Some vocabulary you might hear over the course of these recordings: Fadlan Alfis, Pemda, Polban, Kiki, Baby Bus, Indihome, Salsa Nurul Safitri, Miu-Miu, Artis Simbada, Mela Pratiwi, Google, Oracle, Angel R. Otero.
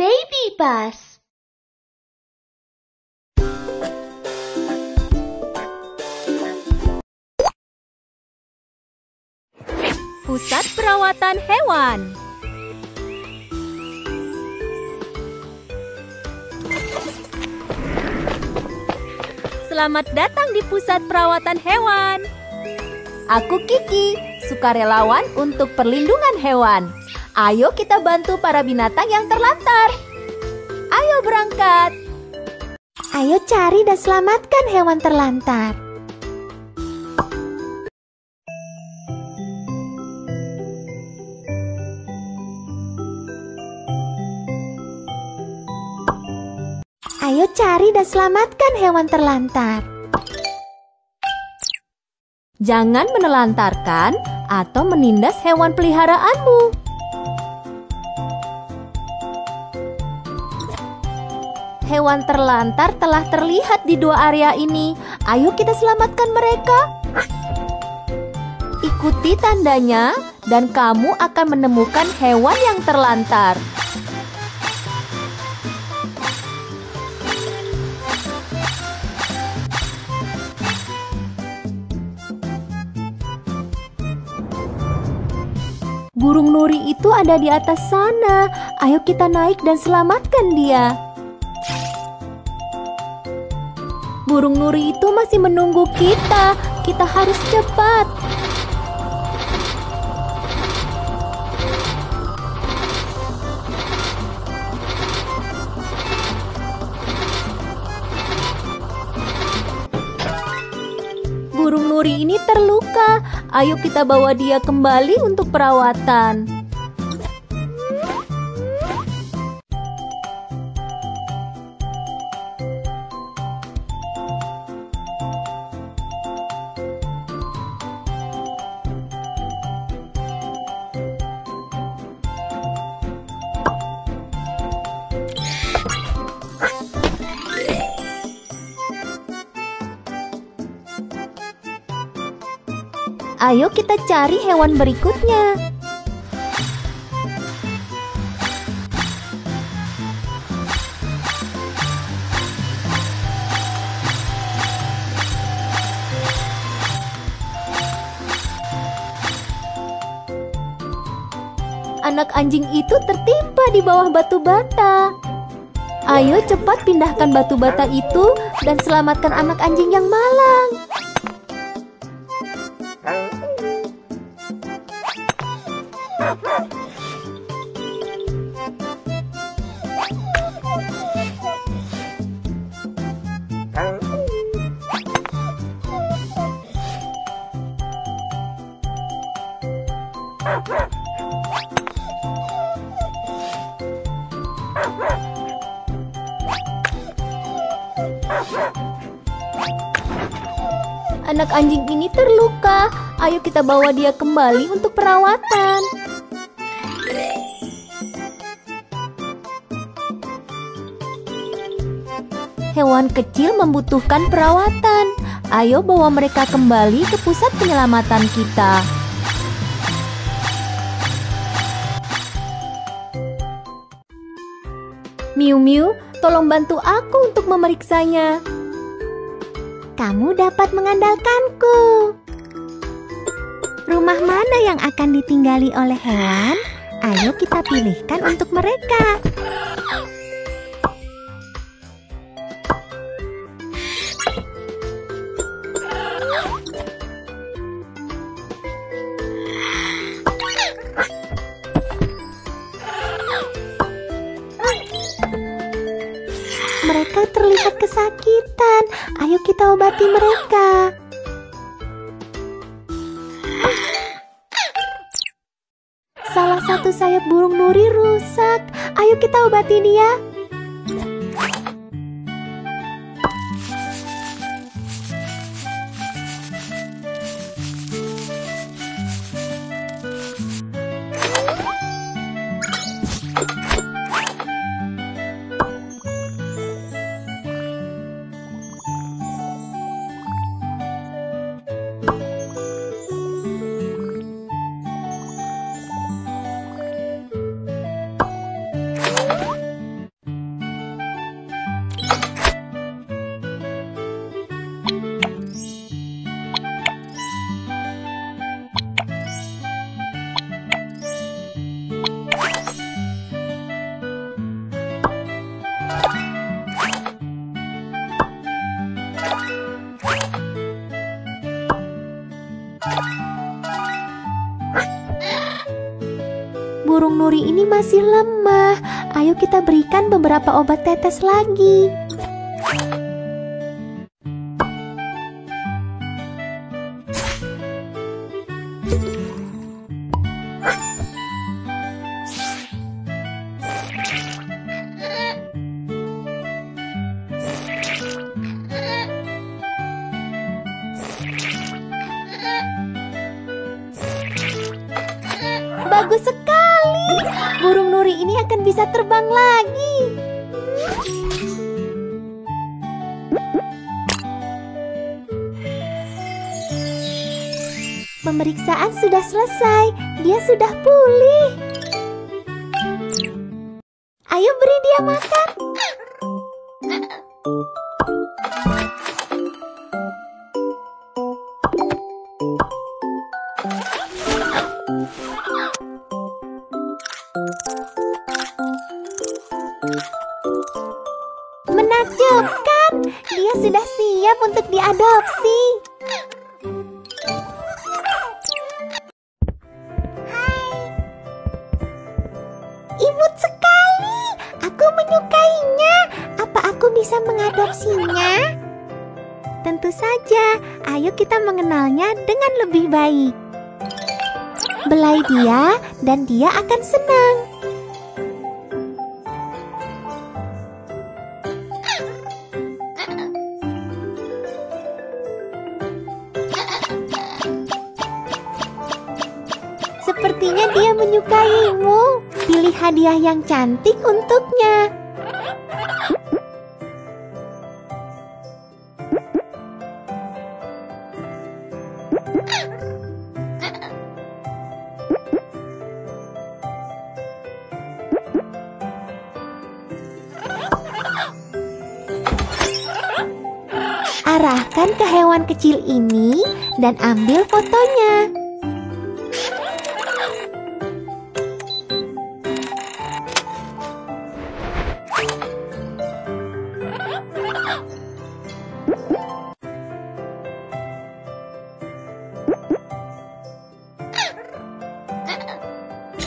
Baby Bus. Pusat Perawatan Hewan. Selamat datang di Pusat Perawatan Hewan. Aku Kiki, sukarelawan untuk perlindungan hewan. Ayo kita bantu para binatang yang terlantar. Ayo berangkat. Ayo cari dan selamatkan hewan terlantar. Ayo cari dan selamatkan hewan terlantar. Jangan menelantarkan atau menindas hewan peliharaanmu. Hewan terlantar telah terlihat di dua area ini. Ayo kita selamatkan mereka. Ikuti tandanya dan kamu akan menemukan hewan yang terlantar. Burung nuri itu ada di atas sana. Ayo kita naik dan selamatkan dia. Burung nuri itu masih menunggu kita. Kita harus cepat. Burung nuri ini terluka. Ayo kita bawa dia kembali untuk perawatan. Ayo kita cari hewan berikutnya. Anak anjing itu tertimpa di bawah batu bata. Ayo cepat pindahkan batu bata itu dan selamatkan anak anjing yang malang. Anak anjing ini terluka. Ayo kita bawa dia kembali untuk perawatan. Hewan kecil membutuhkan perawatan. Ayo bawa mereka kembali ke pusat penyelamatan kita. Miu-Miu, tolong bantu aku untuk memeriksanya. Kamu dapat mengandalkanku. Rumah mana yang akan ditinggali oleh hewan? Ayo kita pilihkan untuk mereka. Mereka terlihat kesakitan. Ayo kita obati mereka. Salah satu sayap burung nuri rusak. Ayo kita obati dia. burung nuri ini masih lemah. Ayo kita berikan beberapa obat tetes lagi. Bagus sekali, burung nuri ini akan bisa terbang lagi. Pemeriksaan sudah selesai, dia sudah pulih. Ayo beri dia makan. Menakjubkan, dia sudah siap untuk diadopsi. Imut sekali, aku menyukainya. Apa aku bisa mengadopsinya? Tentu saja, ayo kita mengenalnya dengan lebih baik. Belai dia dan dia akan senang. Sepertinya dia menyukaimu. Pilih hadiah yang cantik untuknya. Arahkan ke hewan kecil ini dan ambil fotonya.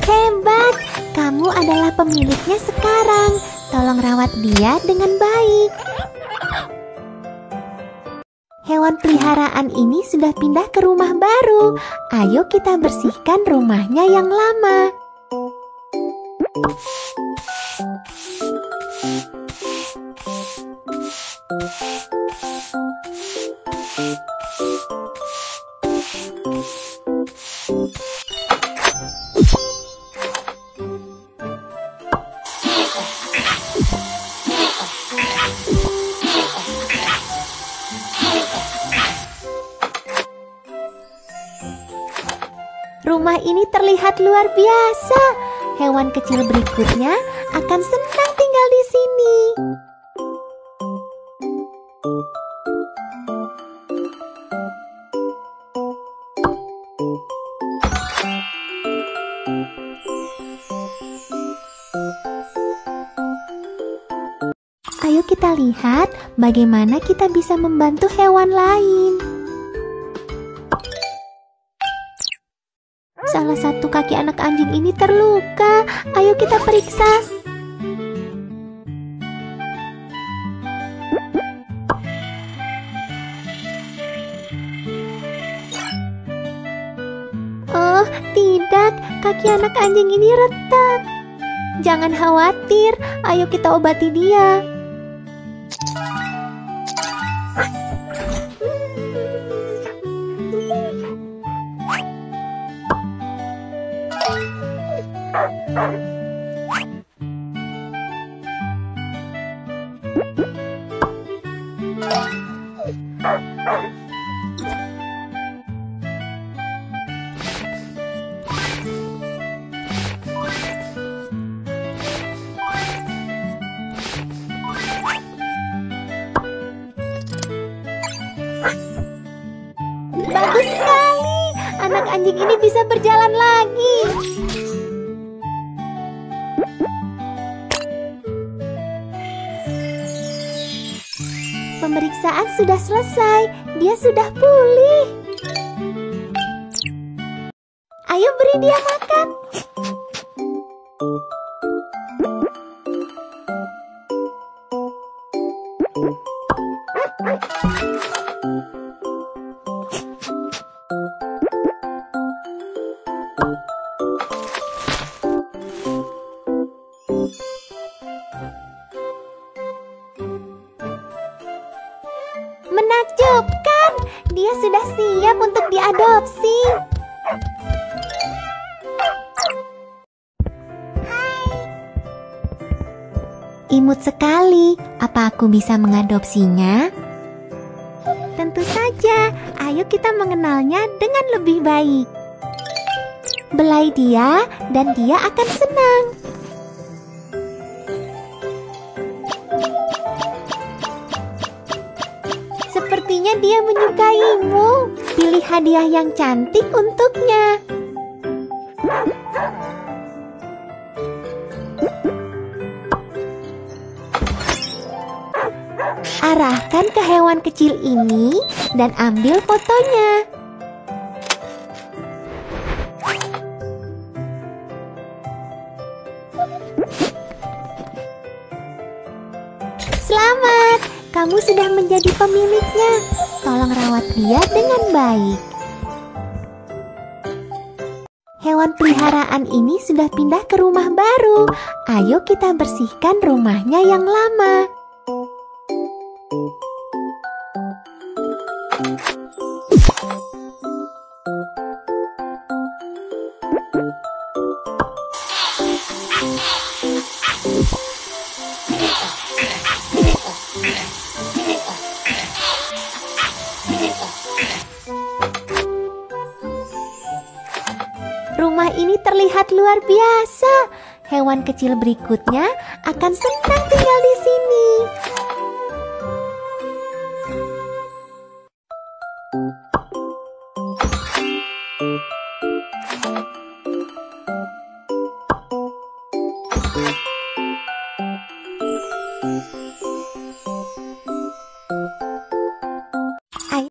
Hebat, kamu adalah pemiliknya sekarang. Tolong rawat dia dengan baik. Hewan peliharaan ini sudah pindah ke rumah baru. Ayo kita bersihkan rumahnya yang lama. Rumah ini terlihat luar biasa. Hewan kecil berikutnya akan senang tinggal di sini. Ayo kita lihat bagaimana kita bisa membantu hewan lain. Salah satu kaki anak anjing ini terluka. Ayo kita periksa. Oh, tidak. Kaki anak anjing ini retak. Jangan khawatir. Ayo kita obati dia. Bagus sekali, anak anjing ini bisa berjalan lagi. Pemeriksaan sudah selesai, dia sudah pulih. Ayo beri dia makan. Menakjubkan, dia sudah siap untuk diadopsi. Imut sekali, apa aku bisa mengadopsinya? Tentu saja, ayo kita mengenalnya dengan lebih baik. Belai dia dan dia akan senang. Sepertinya dia menyukaimu. Pilih hadiah yang cantik untuknya. Arahkan ke hewan kecil ini dan ambil fotonya. Selamat, kamu sudah menjadi pemiliknya. Tolong rawat dia dengan baik. Hewan peliharaan ini sudah pindah ke rumah baru. Ayo kita bersihkan rumahnya yang lama. Rumah ini terlihat luar biasa. Hewan kecil berikutnya akan senang tinggal di sini.